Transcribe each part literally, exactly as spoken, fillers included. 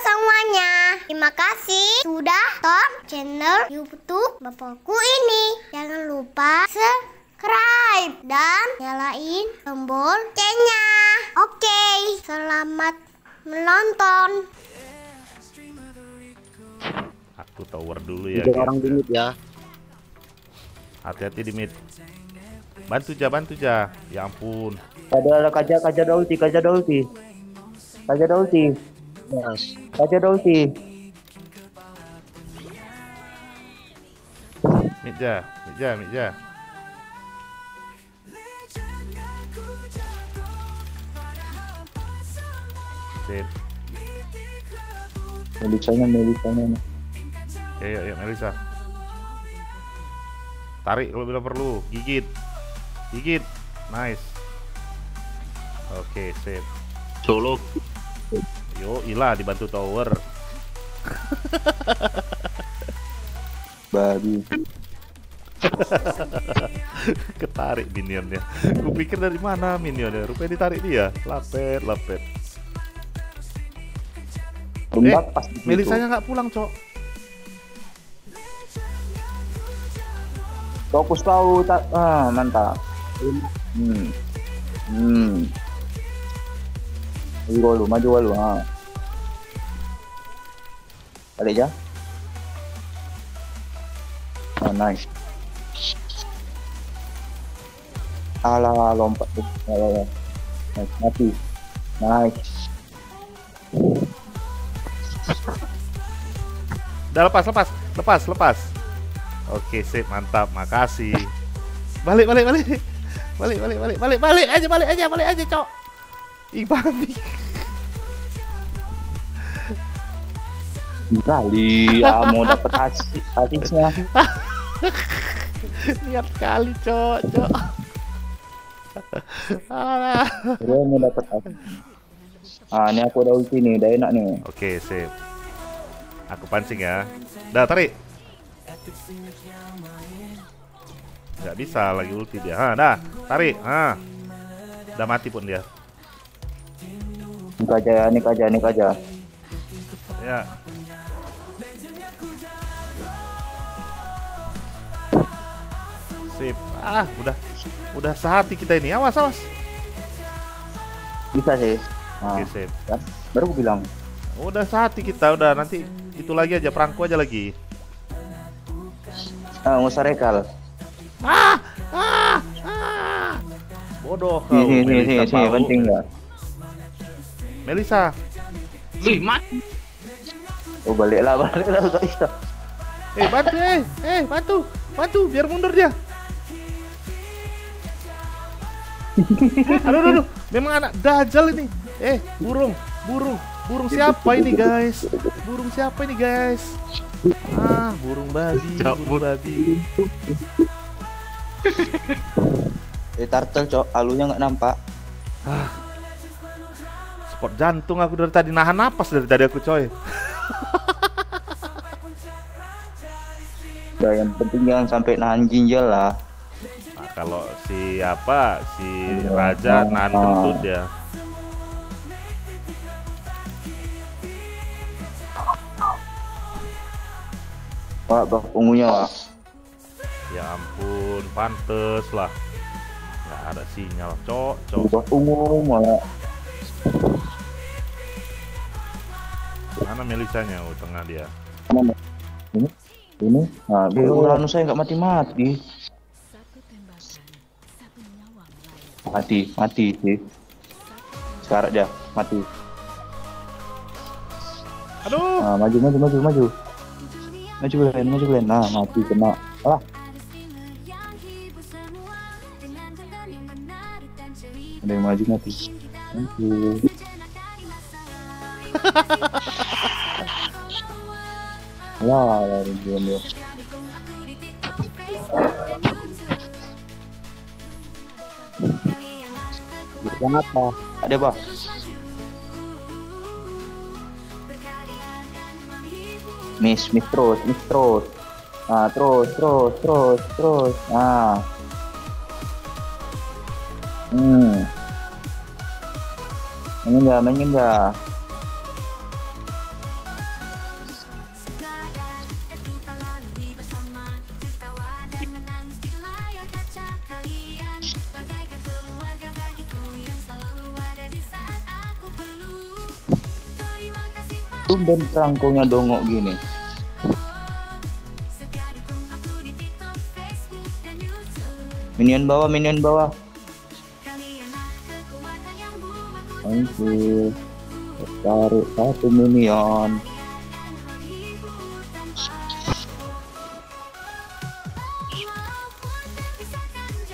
semuanya. Terima kasih sudah tonton channel YouTube Bapakku ini. Jangan lupa subscribe dan nyalain tombol loncengnya. Oke, selamat menonton. Aku tower dulu ya. Orang di mid ya. Hati-hati di mid. Bantu ja, bantu ja. Ya ampun. Ada kaja kaja ulti, kaja ulti. Kaja ulti. Yes. Kaja ulti. Mid ja, mid ja, mid ja. Sip. Melisanya, melisanya. Ayo, ayo Melisa. Tarik kalau bila perlu, gigit. Gigit, nice. Oke, okay, sip. Solo. Yo, ilah dibantu tower. Babi. Ketarik minionnya. Gue pikir dari mana minionnya? Rupanya ditarik dia. Lapet, lapet. Eh, Melisanya nggak pulang, cok. Fokus kau, tak ah, mantap. Hmm. Hmm. Maju lu, maju lu. Ah. Balik ya. Oh, nice. Alah, lompat. Alah, nice, mati. Nice. Udah lepas, lepas. Lepas, lepas. Oke, sip, mantap. Makasih. Balik, balik, balik. Balik, balik, balik, balik, balik aja, balik aja, balik aja, cok. Ih, babi. Kali ya, mau dapet asis, asisnya. Lihat kali, cok, cok. Alah. Gue mau dapet asis. Ah, ini aku udah ulti nih, udah enak nih. Oke, sip. Aku pancing ya. Dah, tarik. Gak bisa lagi ulti dia. Ha, dah, tarik. Ha. Udah mati pun dia. Nik aja ya, nik aja, nik aja. Ya. Sip. Ah, udah. Udah sehati kita ini. Awas, awas. Bisa sih. Nah, oke, sip. Baru aku bilang. Udah sehati kita, udah nanti itu lagi aja, perangku aja lagi. Ah, nggak usah rekal. Ah, ah, ah. Bodoh kau. Ini, ini, ini penting nggak? Melisa. Ih, mati. Oh, baliklah, baliklah, nggak bisa. Eh, bantu, eh, eh, bantu, bantu, biar mundur dia. Aduh, aduh, aduh, memang anak dajal ini. Eh, burung, burung, burung siapa ini guys? Burung siapa ini guys? Ah, burung babi, burung babi. Eh, turtle cok, alunya nggak nampak. Ah, spot jantung aku dari tadi, nahan napas dari tadi aku coy. Nah, yang penting jangan sampai nahan ginjal lah. Nah, kalau si apa si aduh, raja nah, nahan kentut nah. Ya. Pak, bah ungunya lah. Ya ampun, pantes lah. Nggak ada sinyal, cok, cok. Bah ungu malah. Mana Melisanya? Oh, tengah dia. Mana? Ini, ini. Nah, belum lalu saya nggak mati-mati. Mati, mati sih. Sekarang dia mati. Aduh. Nah, maju, maju, maju, maju. Maju kalian, maju kalian. Nah, mati kena. Alah. Ada yang maju mati. Maju. Wah, lari dia. Kenapa? Ada apa? Miss, miss terus, miss terus. Nah, terus, terus, terus, terus. Nah. Hmm. Mainin dah, mainin dah. Tumben kerangkungnya dongok gini. Minion bawah, minion bawah. Thank you. Tarik satu minion.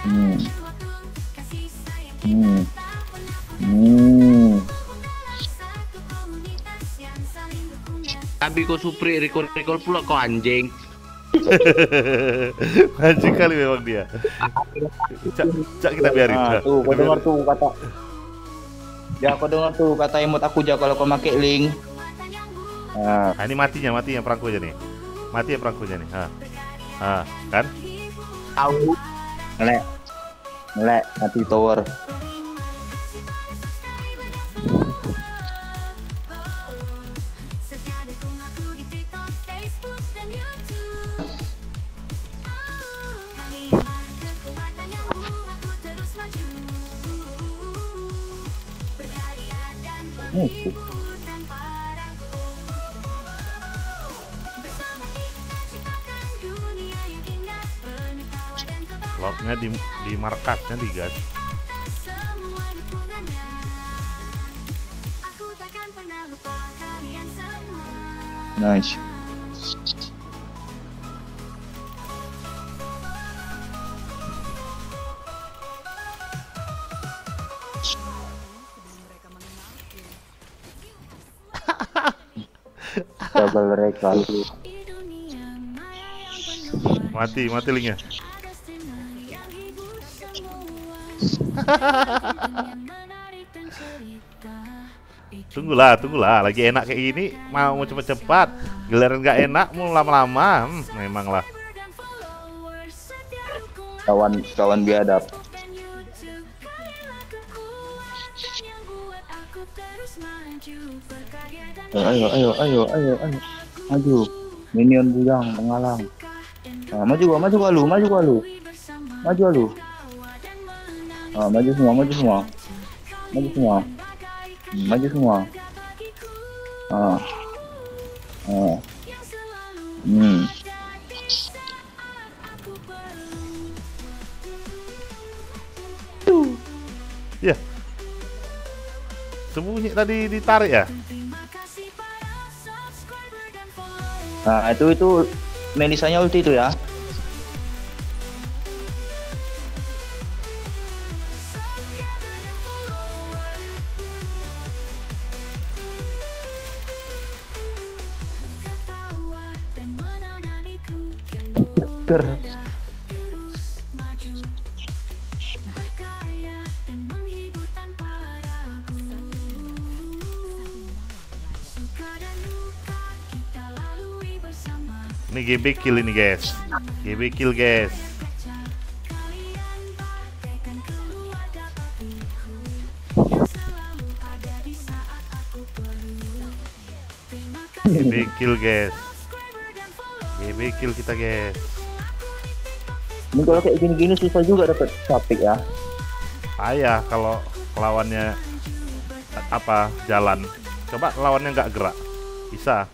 Hmm. Hmm. Hmm. Abi kau supri record record pula kau anjing. Anjing kali memang dia. Cak, cak kita biarin. Nah, tuh, kau dengar tuh kata. Ya, kau dengar tuh kata emot aku aja kalau kau pakai link. Nah, ini matinya, matinya perangku aja nih. Matinya perangku aja nih. Ah, ah, kan? Tahu. Melek, melek, mati tower. Locknya di di markasnya di guys. Nice. Double rekal. Mati, mati linknya. Tunggulah, tunggulah. Lagi enak kayak gini, mau cepet-cepet. Gelaran gak enak, mau lama-lama. Hmm, memanglah. Kawan, kawan biadab. Ayo, ayo, ayo, ayo, ayo. Maju. Minion bilang mengalang. Nah, maju gua, maju gua lu, maju gua lu. Maju lu. Ah, maju semua, maju semua, maju semua, maju semua. Ah, ah, hmm. Ya, sembunyi tadi ditarik ya. Nah, itu itu Melisanya ulti itu ya. Ker. Ini G B kill ini guys. G B kill guys. G B kill guys. G B kill kita guys. Ini kalau kayak gini-gini susah juga dapat capek ya. Ayah kalau lawannya apa jalan, coba lawannya nggak gerak, bisa.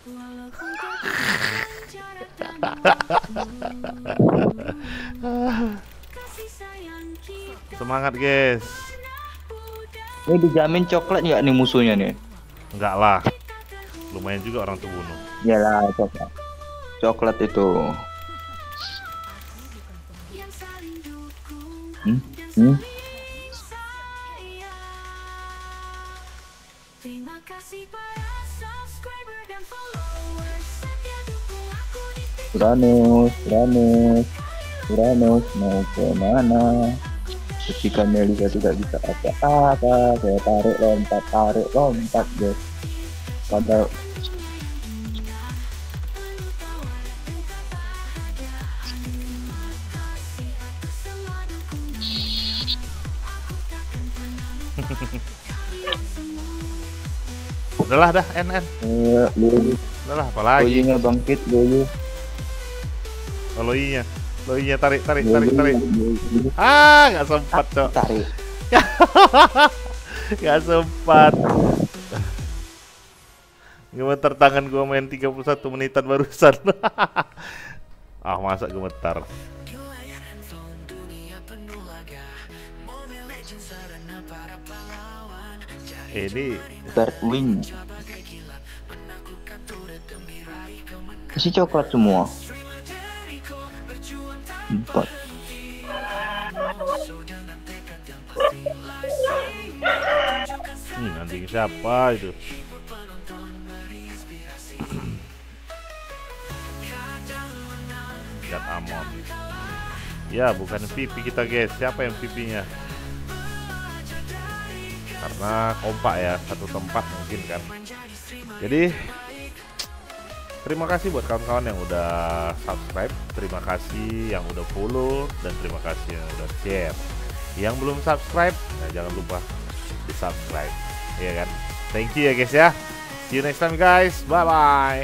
Semangat guys. Ini dijamin coklat nggak nih musuhnya nih? Enggak lah. Lumayan juga orang tuh bunuh. Iyalah coklat. Coklat itu. Hmm? Hmm? Terima kasih para subscriber dan followers. Uranus, Uranus, Uranus mau kemana? Ketika Melisa tidak bisa apa-apa, saya tarik lompat, tarik lompat guys. Padahal udahlah dah N N. Iya, dulu. Udahlah apalagi. Loinya bangkit dulu. Oh, loinya. Loinya tarik tarik tarik tarik. Ah, enggak sempat, Cok. Tarik. Enggak sempat. Gemetar tangan gua main tiga puluh satu menitan barusan. Ah, masa gemetar. Eh, ini Darkwing. Isi coklat semua. Empat. Hmm, nanti siapa itu? Cat Amon. Ya, bukan M V P kita, guys. Siapa M V P-nya? Karena kompak ya, satu tempat mungkin kan. Jadi terima kasih buat kawan-kawan yang udah subscribe, terima kasih yang udah follow, dan terima kasih yang udah share. Yang belum subscribe, nah jangan lupa di subscribe, ya kan. Thank you ya guys ya. See you next time guys. Bye bye.